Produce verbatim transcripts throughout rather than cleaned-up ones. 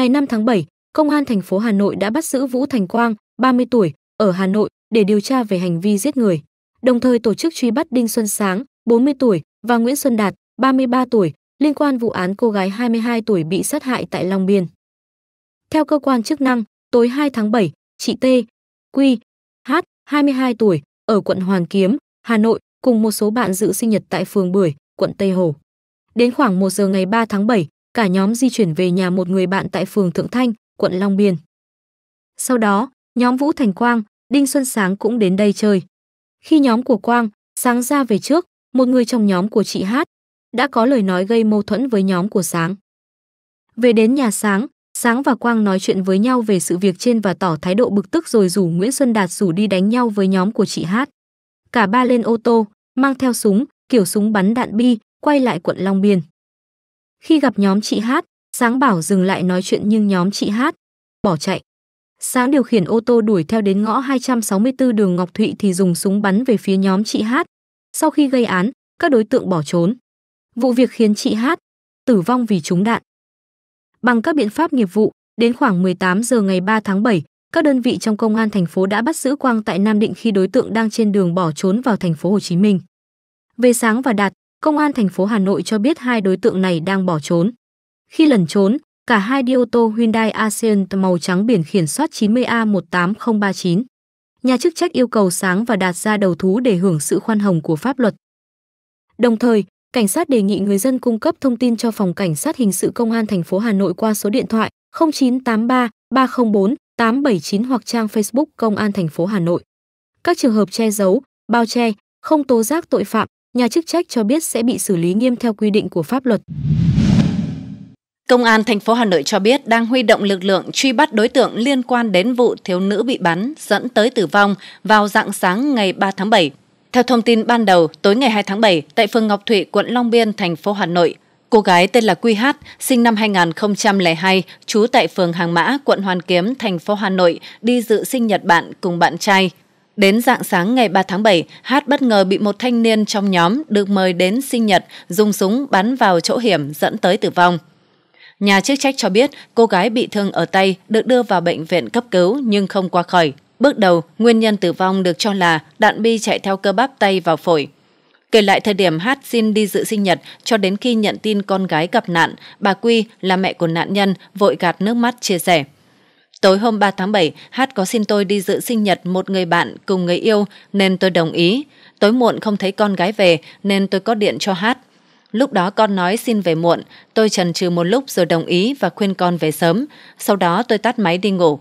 Ngày năm tháng bảy, Công an thành phố Hà Nội đã bắt giữ Vũ Thành Quang, ba mươi tuổi, ở Hà Nội để điều tra về hành vi giết người. Đồng thời tổ chức truy bắt Đinh Xuân Sáng, bốn mươi tuổi, và Nguyễn Xuân Đạt, ba mươi ba tuổi, liên quan vụ án cô gái hai mươi hai tuổi bị sát hại tại Long Biên. Theo cơ quan chức năng, tối hai tháng bảy, chị T, Q, H, hai mươi hai tuổi, ở quận Hoàn Kiếm, Hà Nội, cùng một số bạn dự sinh nhật tại phường Bưởi, quận Tây Hồ. Đến khoảng một giờ ngày ba tháng bảy, cả nhóm di chuyển về nhà một người bạn tại phường Thượng Thanh, quận Long Biên. Sau đó, nhóm Vũ Thành Quang, Đinh Xuân Sáng cũng đến đây chơi. Khi nhóm của Quang, Sáng ra về trước, một người trong nhóm của chị Hát đã có lời nói gây mâu thuẫn với nhóm của Sáng. Về đến nhà Sáng, Sáng và Quang nói chuyện với nhau về sự việc trên và tỏ thái độ bực tức rồi rủ Nguyễn Xuân Đạt rủ đi đánh nhau với nhóm của chị Hát. Cả ba lên ô tô, mang theo súng, kiểu súng bắn đạn bi, quay lại quận Long Biên. Khi gặp nhóm chị Hát, Sáng bảo dừng lại nói chuyện nhưng nhóm chị Hát bỏ chạy. Sáng điều khiển ô tô đuổi theo đến ngõ hai trăm sáu mươi tư đường Ngọc Thụy thì dùng súng bắn về phía nhóm chị Hát. Sau khi gây án, các đối tượng bỏ trốn. Vụ việc khiến chị Hát tử vong vì trúng đạn. Bằng các biện pháp nghiệp vụ, đến khoảng mười tám giờ ngày ba tháng bảy, các đơn vị trong công an thành phố đã bắt giữ Quang tại Nam Định khi đối tượng đang trên đường bỏ trốn vào thành phố Hồ Chí Minh. Về Sáng và Đạt, Công an thành phố Hà Nội cho biết hai đối tượng này đang bỏ trốn. Khi lẩn trốn, cả hai đi ô tô Hyundai Accent màu trắng biển kiểm soát chín mươi A một tám không ba chín. Nhà chức trách yêu cầu Sáng và Đạt ra đầu thú để hưởng sự khoan hồng của pháp luật. Đồng thời, cảnh sát đề nghị người dân cung cấp thông tin cho phòng cảnh sát hình sự Công an thành phố Hà Nội qua số điện thoại không chín tám ba ba không bốn tám bảy chín hoặc trang Facebook Công an thành phố Hà Nội. Các trường hợp che giấu, bao che, không tố giác tội phạm, nhà chức trách cho biết sẽ bị xử lý nghiêm theo quy định của pháp luật. Công an thành phố Hà Nội cho biết đang huy động lực lượng truy bắt đối tượng liên quan đến vụ thiếu nữ bị bắn dẫn tới tử vong vào rạng sáng ngày ba tháng bảy. Theo thông tin ban đầu, tối ngày hai tháng bảy, tại phường Ngọc Thụy, quận Long Biên, thành phố Hà Nội, cô gái tên là quy hát, sinh năm hai nghìn không trăm lẻ hai, trú tại phường Hàng Mã, quận Hoàn Kiếm, thành phố Hà Nội, đi dự sinh nhật bạn cùng bạn trai. Đến rạng sáng ngày ba tháng bảy, Hát bất ngờ bị một thanh niên trong nhóm được mời đến sinh nhật dùng súng bắn vào chỗ hiểm dẫn tới tử vong. Nhà chức trách cho biết cô gái bị thương ở tay được đưa vào bệnh viện cấp cứu nhưng không qua khỏi. Bước đầu, nguyên nhân tử vong được cho là đạn bi chạy theo cơ bắp tay vào phổi. Kể lại thời điểm Hát xin đi dự sinh nhật cho đến khi nhận tin con gái gặp nạn, bà Quy là mẹ của nạn nhân vội gạt nước mắt chia sẻ. Tối hôm ba tháng bảy, Hát có xin tôi đi dự sinh nhật một người bạn cùng người yêu nên tôi đồng ý. Tối muộn không thấy con gái về nên tôi có điện cho Hát. Lúc đó con nói xin về muộn, tôi chần chừ một lúc rồi đồng ý và khuyên con về sớm. Sau đó tôi tắt máy đi ngủ.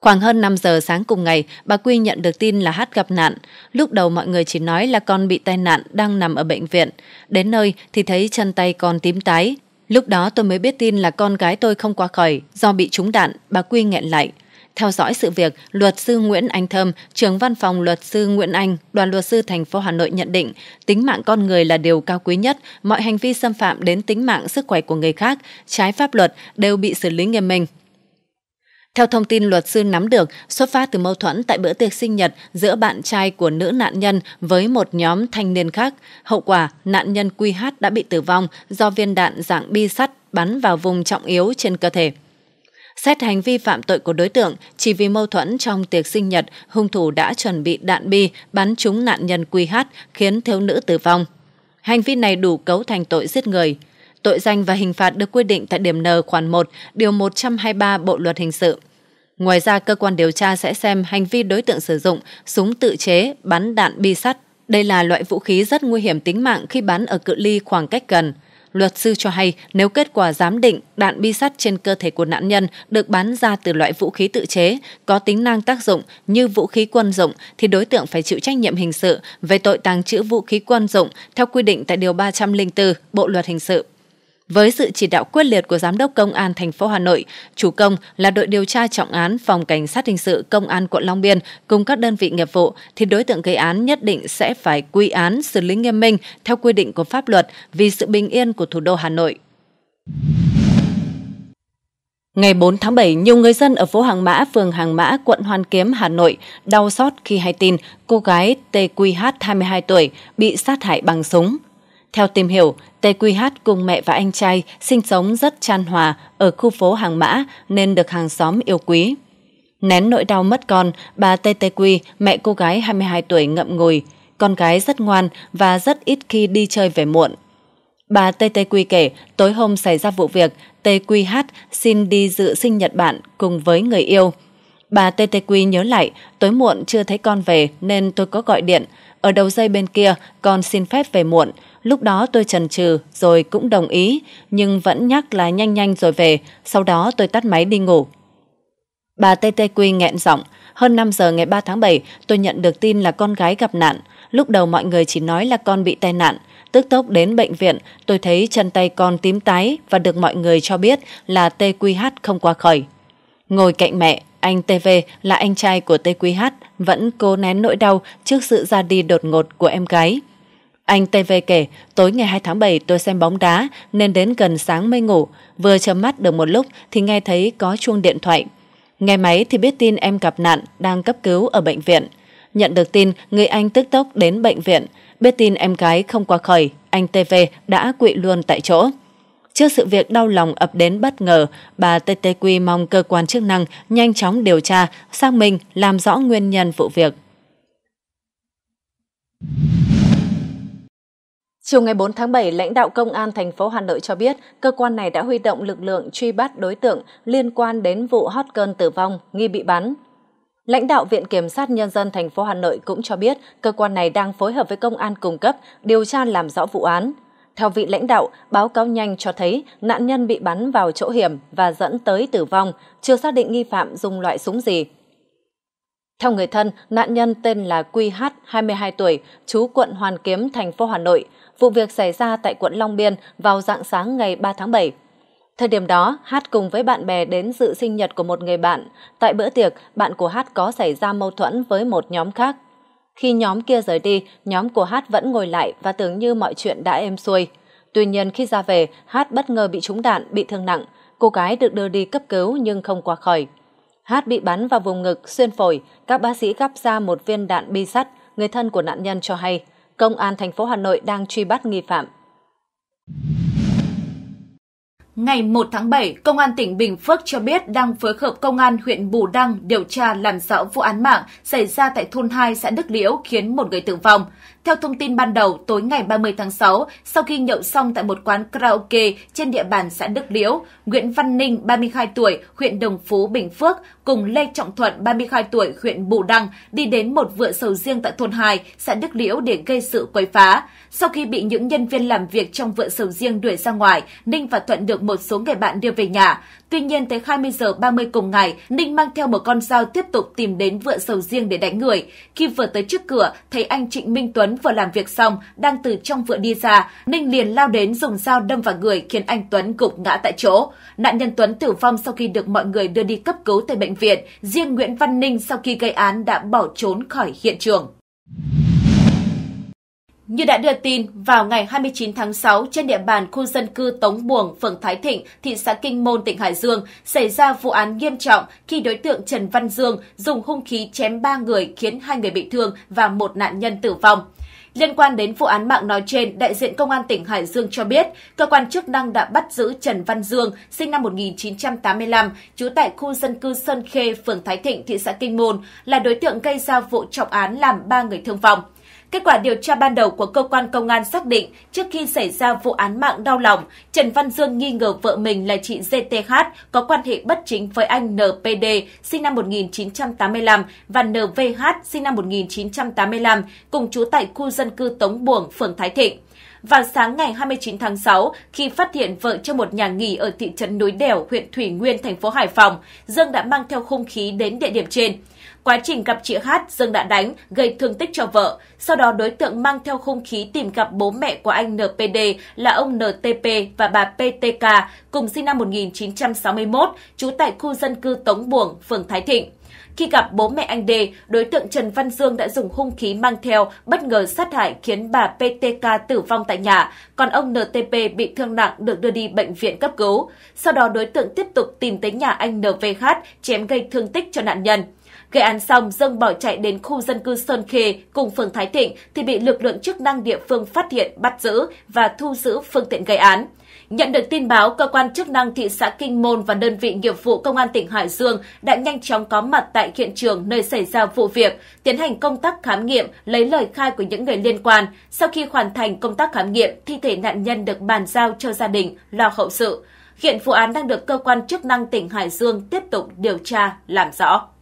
Khoảng hơn năm giờ sáng cùng ngày, bà Quy nhận được tin là Hát gặp nạn. Lúc đầu mọi người chỉ nói là con bị tai nạn đang nằm ở bệnh viện. Đến nơi thì thấy chân tay con tím tái. Lúc đó tôi mới biết tin là con gái tôi không qua khỏi do bị trúng đạn, bà Quy nghẹn lại. Theo dõi sự việc, luật sư Nguyễn Anh Thơm, trưởng văn phòng luật sư Nguyễn Anh, đoàn luật sư thành phố Hà Nội nhận định, tính mạng con người là điều cao quý nhất, mọi hành vi xâm phạm đến tính mạng sức khỏe của người khác, trái pháp luật đều bị xử lý nghiêm minh. Theo thông tin luật sư nắm được, xuất phát từ mâu thuẫn tại bữa tiệc sinh nhật giữa bạn trai của nữ nạn nhân với một nhóm thanh niên khác. Hậu quả, nạn nhân quy hát đã bị tử vong do viên đạn dạng bi sắt bắn vào vùng trọng yếu trên cơ thể. Xét hành vi phạm tội của đối tượng, chỉ vì mâu thuẫn trong tiệc sinh nhật, hung thủ đã chuẩn bị đạn bi bắn trúng nạn nhân quy hát khiến thiếu nữ tử vong. Hành vi này đủ cấu thành tội giết người. Tội danh và hình phạt được quy định tại điểm N khoản một, điều một trăm hai mươi ba Bộ luật hình sự. Ngoài ra, cơ quan điều tra sẽ xem hành vi đối tượng sử dụng súng tự chế bắn đạn bi sắt. Đây là loại vũ khí rất nguy hiểm tính mạng khi bắn ở cự ly khoảng cách gần. Luật sư cho hay nếu kết quả giám định đạn bi sắt trên cơ thể của nạn nhân được bắn ra từ loại vũ khí tự chế có tính năng tác dụng như vũ khí quân dụng thì đối tượng phải chịu trách nhiệm hình sự về tội tàng trữ vũ khí quân dụng theo quy định tại điều ba trăm lẻ bốn Bộ luật hình sự. Với sự chỉ đạo quyết liệt của Giám đốc Công an thành phố Hà Nội, chủ công là đội điều tra trọng án Phòng Cảnh sát hình sự Công an quận Long Biên cùng các đơn vị nghiệp vụ thì đối tượng gây án nhất định sẽ phải quy án xử lý nghiêm minh theo quy định của pháp luật vì sự bình yên của thủ đô Hà Nội. Ngày bốn tháng bảy, nhiều người dân ở phố Hàng Mã, phường Hàng Mã, quận Hoàn Kiếm, Hà Nội đau xót khi hay tin cô gái tê quy hát hai mươi hai tuổi bị sát hại bằng súng. Theo tìm hiểu, tê quy hát cùng mẹ và anh trai sinh sống rất chan hòa ở khu phố Hàng Mã nên được hàng xóm yêu quý. Nén nỗi đau mất con, bà tê tê quy, mẹ cô gái hai mươi hai tuổi ngậm ngùi, con gái rất ngoan và rất ít khi đi chơi về muộn. Bà tê tê quy kể, tối hôm xảy ra vụ việc, tê quy hát xin đi dự sinh nhật bạn cùng với người yêu. Bà tê tê quy nhớ lại, tối muộn chưa thấy con về nên tôi có gọi điện. Ở đầu dây bên kia, con xin phép về muộn. Lúc đó tôi chần chừ rồi cũng đồng ý, nhưng vẫn nhắc là nhanh nhanh rồi về, sau đó tôi tắt máy đi ngủ. Bà tê tê quy nghẹn giọng, hơn năm giờ ngày ba tháng bảy, tôi nhận được tin là con gái gặp nạn. Lúc đầu mọi người chỉ nói là con bị tai nạn. Tức tốc đến bệnh viện, tôi thấy chân tay con tím tái và được mọi người cho biết là tê quy hát không qua khỏi. Ngồi cạnh mẹ, anh tê vê là anh trai của tê quy hát vẫn cố nén nỗi đau trước sự ra đi đột ngột của em gái. Anh tê vê kể, tối ngày hai tháng bảy tôi xem bóng đá nên đến gần sáng mới ngủ. Vừa chớm mắt được một lúc thì nghe thấy có chuông điện thoại. Nghe máy thì biết tin em gặp nạn, đang cấp cứu ở bệnh viện. Nhận được tin, người anh tức tốc đến bệnh viện. Biết tin em gái không qua khỏi, anh tê vê đã quỵ luôn tại chỗ. Trước sự việc đau lòng ập đến bất ngờ, bà tê tê quy mong cơ quan chức năng nhanh chóng điều tra, xác minh, làm rõ nguyên nhân vụ việc. Chiều ngày bốn tháng bảy, lãnh đạo Công an thành phố Hà Nội cho biết, cơ quan này đã huy động lực lượng truy bắt đối tượng liên quan đến vụ hot girl tử vong nghi bị bắn. Lãnh đạo Viện Kiểm sát Nhân dân thành phố Hà Nội cũng cho biết, cơ quan này đang phối hợp với công an cung cấp điều tra làm rõ vụ án. Theo vị lãnh đạo, báo cáo nhanh cho thấy nạn nhân bị bắn vào chỗ hiểm và dẫn tới tử vong, chưa xác định nghi phạm dùng loại súng gì. Theo người thân, nạn nhân tên là quy hát, hai mươi hai tuổi, trú quận Hoàn Kiếm, thành phố Hà Nội. Vụ việc xảy ra tại quận Long Biên vào rạng sáng ngày ba tháng bảy. Thời điểm đó, Hát cùng với bạn bè đến dự sinh nhật của một người bạn. Tại bữa tiệc, bạn của Hát có xảy ra mâu thuẫn với một nhóm khác. Khi nhóm kia rời đi, nhóm của Hát vẫn ngồi lại và tưởng như mọi chuyện đã êm xuôi. Tuy nhiên khi ra về, Hát bất ngờ bị trúng đạn, bị thương nặng. Cô gái được đưa đi cấp cứu nhưng không qua khỏi. Hát bị bắn vào vùng ngực, xuyên phổi. Các bác sĩ gắp ra một viên đạn bi sắt. Người thân của nạn nhân cho hay, Công an thành phố Hà Nội đang truy bắt nghi phạm. Ngày một tháng bảy, Công an tỉnh Bình Phước cho biết đang phối hợp Công an huyện Bù Đăng điều tra làm rõ vụ án mạng xảy ra tại thôn hai xã Đức Liễu khiến một người tử vong. Theo thông tin ban đầu, tối ngày ba mươi tháng sáu, sau khi nhậu xong tại một quán karaoke trên địa bàn xã Đức Liễu, Nguyễn Văn Ninh, ba mươi hai tuổi, huyện Đồng Phú, Bình Phước, cùng Lê Trọng Thuận, ba mươi hai tuổi, huyện Bù Đăng, đi đến một vựa sầu riêng tại thôn hai, xã Đức Liễu để gây sự quấy phá. Sau khi bị những nhân viên làm việc trong vựa sầu riêng đuổi ra ngoài, Ninh và Thuận được một số người bạn đưa về nhà. Tuy nhiên, tới hai mươi giờ ba mươi cùng ngày, Ninh mang theo một con dao tiếp tục tìm đến vựa sầu riêng để đánh người. Khi vừa tới trước cửa, thấy anh Trịnh Minh Tuấn vừa làm việc xong, đang từ trong vựa đi ra. Ninh liền lao đến dùng dao đâm vào người khiến anh Tuấn gục ngã tại chỗ. Nạn nhân Tuấn tử vong sau khi được mọi người đưa đi cấp cứu tại bệnh viện. Riêng Nguyễn Văn Ninh sau khi gây án đã bỏ trốn khỏi hiện trường. Như đã đưa tin, vào ngày hai mươi chín tháng sáu, trên địa bàn khu dân cư Tống Buồng, phường Thái Thịnh, thị xã Kinh Môn, tỉnh Hải Dương, xảy ra vụ án nghiêm trọng khi đối tượng Trần Văn Dương dùng hung khí chém ba người khiến hai người bị thương và một nạn nhân tử vong. Liên quan đến vụ án mạng nói trên, đại diện Công an tỉnh Hải Dương cho biết, cơ quan chức năng đã bắt giữ Trần Văn Dương, sinh năm một nghìn chín trăm tám mươi lăm, trú tại khu dân cư Sơn Khê, phường Thái Thịnh, thị xã Kinh Môn, là đối tượng gây ra vụ trọng án làm ba người thương vong. Kết quả điều tra ban đầu của cơ quan công an xác định, trước khi xảy ra vụ án mạng đau lòng, Trần Văn Dương nghi ngờ vợ mình là chị giê tê hát có quan hệ bất chính với anh en pê đê sinh năm một nghìn chín trăm tám mươi lăm và en vê hát sinh năm một nghìn chín trăm tám mươi lăm, cùng trú tại khu dân cư Tống Buồng, phường Thái Thịnh. Vào sáng ngày hai mươi chín tháng sáu, khi phát hiện vợ trong một nhà nghỉ ở thị trấn Núi Đèo, huyện Thủy Nguyên, thành phố Hải Phòng, Dương đã mang theo hung khí đến địa điểm trên. Quá trình gặp chị Hát, Dương đã đánh, gây thương tích cho vợ. Sau đó đối tượng mang theo hung khí tìm gặp bố mẹ của anh en pê đê là ông en tê pê và bà pê tê ca, cùng sinh năm một nghìn chín trăm sáu mươi mốt, trú tại khu dân cư Tống Buồng, phường Thái Thịnh. Khi gặp bố mẹ anh D, đối tượng Trần Văn Dương đã dùng hung khí mang theo bất ngờ sát hại khiến bà pê tê ca tử vong tại nhà, còn ông en tê pê bị thương nặng được đưa đi bệnh viện cấp cứu. Sau đó đối tượng tiếp tục tìm tới nhà anh en vê hát chém gây thương tích cho nạn nhân. Gây án xong, Dương bỏ chạy đến khu dân cư Sơn Khê cùng phường Thái Thịnh thì bị lực lượng chức năng địa phương phát hiện, bắt giữ và thu giữ phương tiện gây án. Nhận được tin báo, cơ quan chức năng thị xã Kinh Môn và đơn vị nghiệp vụ công an tỉnh Hải Dương đã nhanh chóng có mặt tại hiện trường nơi xảy ra vụ việc, tiến hành công tác khám nghiệm, lấy lời khai của những người liên quan. Sau khi hoàn thành công tác khám nghiệm, thi thể nạn nhân được bàn giao cho gia đình lo hậu sự. Hiện vụ án đang được cơ quan chức năng tỉnh Hải Dương tiếp tục điều tra, làm rõ.